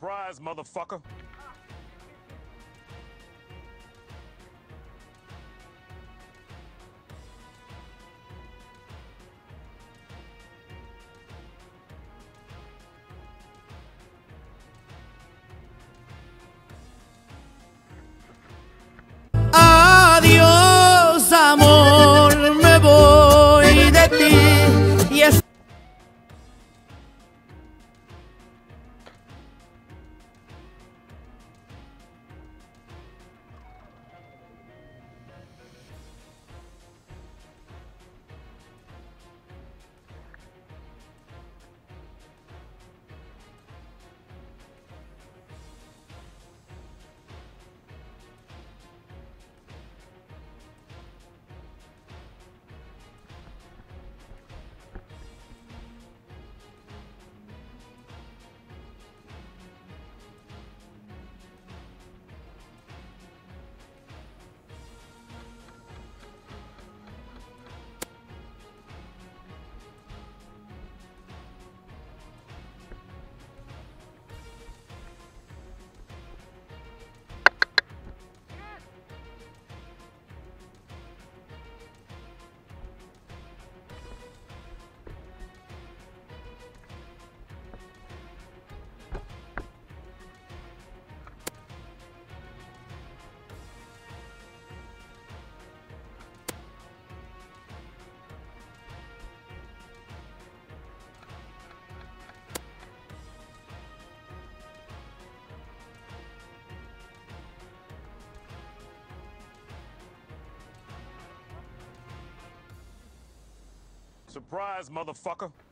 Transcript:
surprise, motherfucker. Adiós, amor, me voy de ti. Yes. Surprise, motherfucker.